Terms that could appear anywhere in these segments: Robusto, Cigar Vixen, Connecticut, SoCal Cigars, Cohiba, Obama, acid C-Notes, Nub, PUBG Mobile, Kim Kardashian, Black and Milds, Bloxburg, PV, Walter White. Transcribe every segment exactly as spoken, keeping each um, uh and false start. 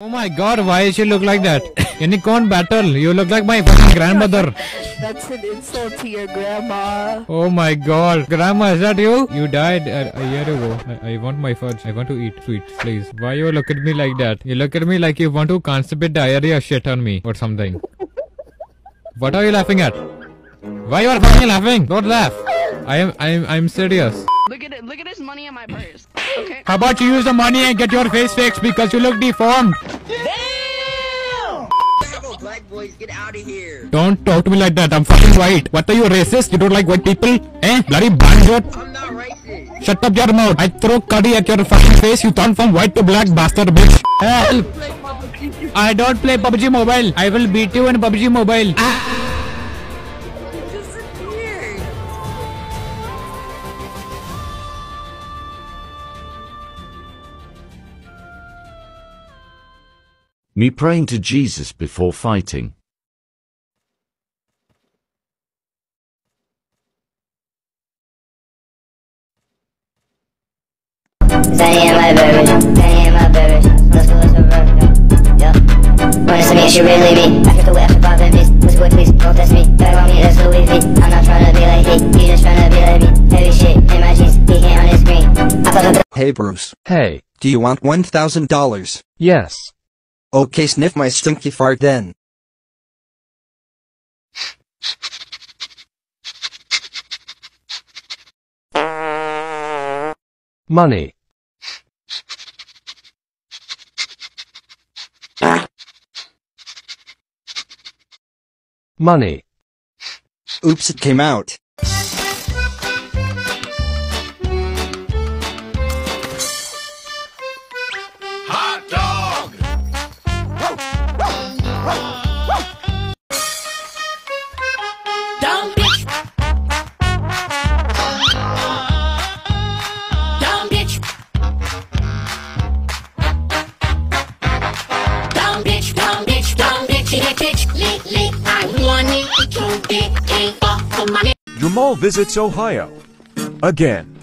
Oh my god, why she look like that? Unicorn battle, you look like my fucking grandmother. That's an insult to your grandma. Oh my god, grandma, is that you? You died a, a year ago. I, I want my fudge. I want to eat sweets, please. Why you look at me like that? You look at me like you want to constipate diarrhea shit on me or something. What are you laughing at? Why you are fucking laughing? Don't laugh. I am, I am, I am serious. Look at it, look at this money in my purse. Okay. How about you use the money and get your face fixed because you look deformed? Damn! Black boys, get out of here. Don't talk to me like that. I'm fucking white. What are you, racist? You don't like white people? Eh? Bloody bandit. I'm not racist. Shut up your mouth. I throw curry at your fucking face. You turn from white to black, bastard bitch. Help! I don't play P U B G Mobile. I will beat you in P U B G Mobile. Ah. Me praying to Jesus before fighting. Zany my baby, Zany my baby, let's go, let's go, bro. Yeah. Promise to me, she really me. After the way, after five enemies, let's go, please, don't test me. Back on me, that's the way he. I'm not trying to be like he, he's just trying to be like me. Heavy shit in my jeans, he can't on his screen. I thought I hey, Bruce. Hey. Do you want one thousand dollars? Yes. Okay, sniff my stinky fart then. Money. Money. Oops, it came out. Jamal visits Ohio again.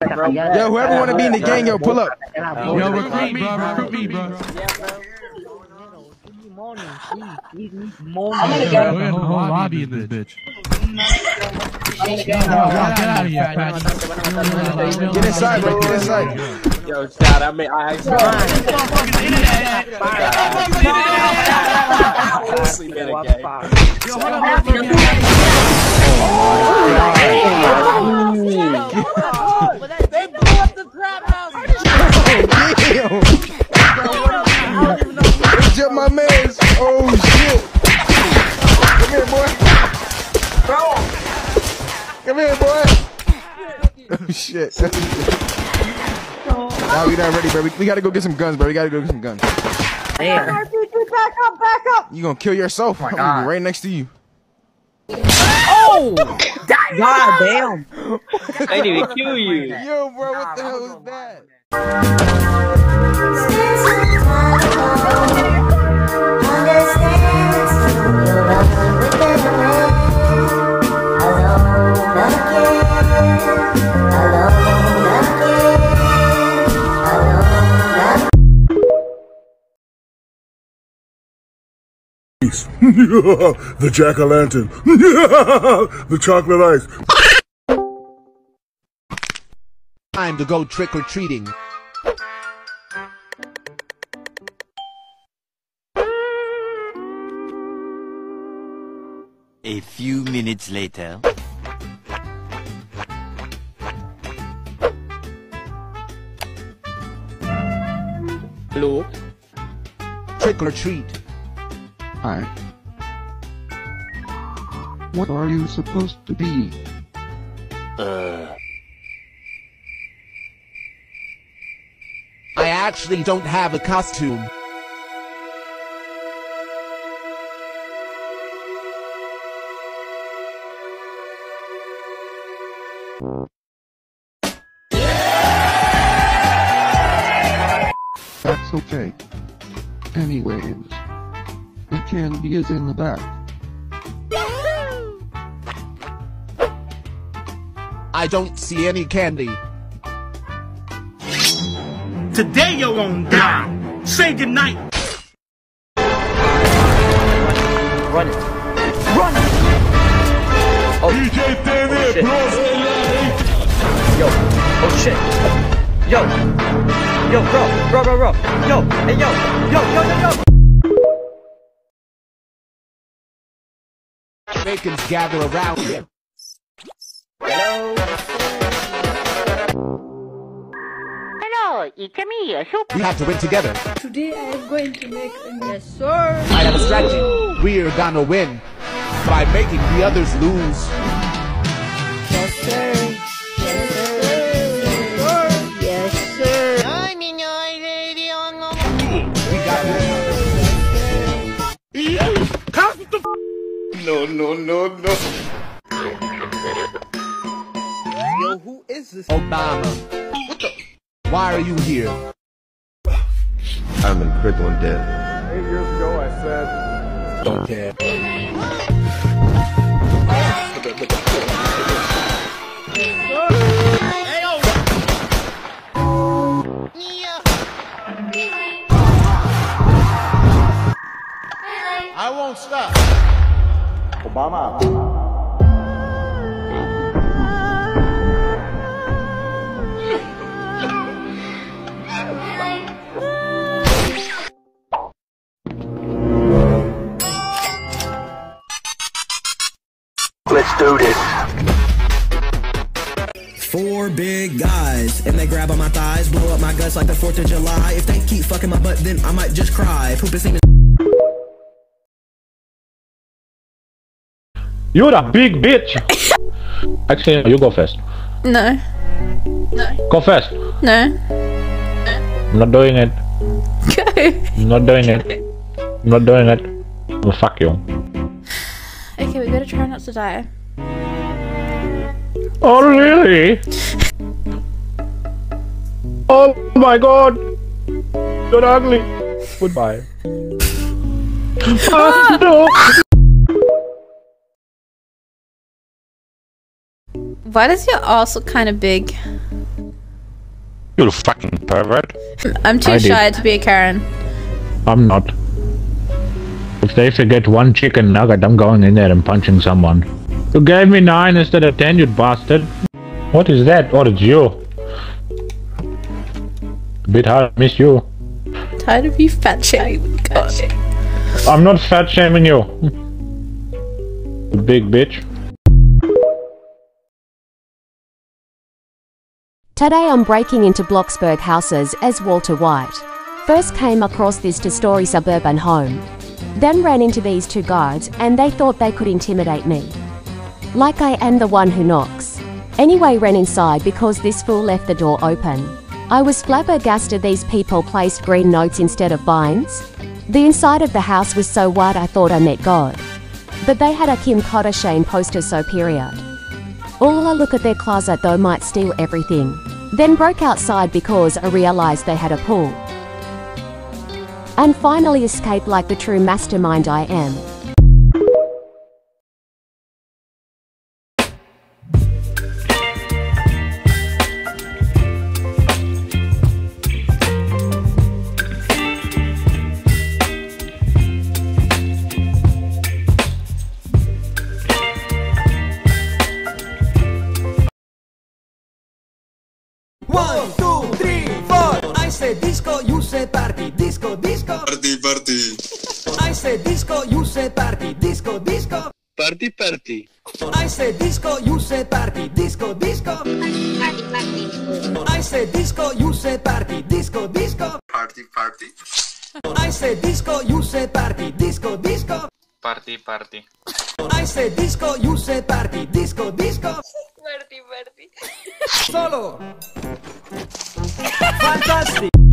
Yo, whoever wanna be in the gang, yo, pull up. Yo, recruit me, bro. Recruit me, bro. I'm in the whole lobby in this bitch. Get out of here. Get inside, bro. Get inside. Yo, shout out, I mean, I actually. They blew up the crap house. It's just my man's. Oh, shit. Come here, boy. Come here, boy. Oh, shit. Nah, we not ready, bro. We, we gotta go get some guns, bro. We gotta go get some guns. Damn. Back up, back up. You gonna kill yourself. Oh my God. Right next to you. Oh! God damn. I need to kill you. Yo, bro, nah, what the hell was that? The jack-o'-lantern. The chocolate ice. Time to go trick-or-treating. A few minutes later. Hello. Trick-or-treat. Hi. What are you supposed to be? Uh. I actually don't have a costume. Yeah! That's okay. Anyways. The candy is in the back. I don't see any candy. Today you're gonna die. Say goodnight. Run it. Run it. Oh. Oh shit. Yo. Oh shit. Yo. Yo, bro. Bro, bro, bro. Yo. Hey, yo. Yo, yo, yo, yo. Bacon's gather around you. Hello, it's me, Soup. We have to win together. Today I am going to make a mess. I have a strategy. We are gonna win by making the others lose. Yes, sir. Yes, sir. Yes, sir. I'm in your radio. We got this. Cut the f. No, no, no, no. Yo, who is this? Obama. What the? Why are you here? I'm in critical death. Eight years ago, I said, don't care. I won't stop. Obama. Let's do this. Four big guys, and they grab on my thighs, blow up my guts like the fourth of July. If they keep fucking my butt, then I might just cry. Poop is even. You're a big bitch. Actually, you go first. No. No. Go first. No. No. I'm not doing it. Go. I'm not doing it. I'm not doing it. Well, fuck you. Okay, we gotta try not to die. Oh really? Oh my god! You're ugly! Goodbye. Ah, no! Why does your ass look kinda big? You're a fucking pervert. I'm too I shy did. to be a Karen. I'm not. If they forget one chicken nugget, I'm going in there and punching someone. You gave me nine instead of ten, you bastard. What is that? Oh, it's you. A bit hard to miss you. Tired of you fat shaming. I'm not fat shaming you. You big bitch. Today I'm breaking into Bloxburg houses as Walter White. First came across this two-story suburban home. Then ran into these two guards and they thought they could intimidate me. Like I am the one who knocks. Anyway, ran inside because this fool left the door open. I was flabbergasted these people placed green notes instead of vines. The inside of the house was so wide I thought I met God. But they had a Kim Kardashian poster, so period. All I look at their closet though might steal everything. Then broke outside because I realized they had a pool. And finally escape like the true mastermind I am. One, two, three, four. I said disco, you said party. Disco, disco. Party, party. I said disco, you said party. Disco, disco. Party, party. I said disco, you said party. Disco, disco. Party, party, party. I said disco, you said party. Disco, disco. Party, party. I said disco, you said party. Disco, disco. Party, party. I said disco, you said party. Disco, disco. Party, party. Solo. Fantastic.